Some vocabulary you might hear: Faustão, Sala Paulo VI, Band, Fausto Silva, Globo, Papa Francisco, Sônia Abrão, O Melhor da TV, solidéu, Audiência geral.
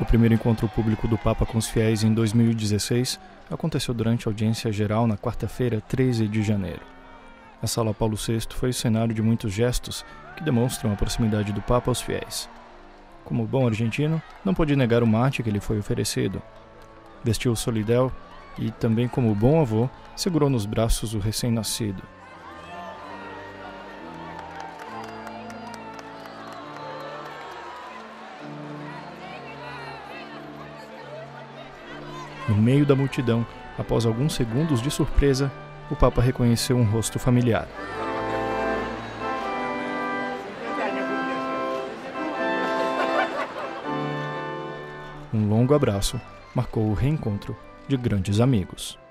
O primeiro encontro público do Papa com os fiéis em 2016 aconteceu durante a audiência geral na quarta-feira, 13 de janeiro. A Sala Paulo VI foi o cenário de muitos gestos que demonstram a proximidade do Papa aos fiéis. Como bom argentino, não pôde negar o mate que lhe foi oferecido. Vestiu o solidel e, também como bom avô, segurou nos braços o recém-nascido. No meio da multidão, após alguns segundos de surpresa, o Papa reconheceu um rosto familiar. Um longo abraço marcou o reencontro de grandes amigos.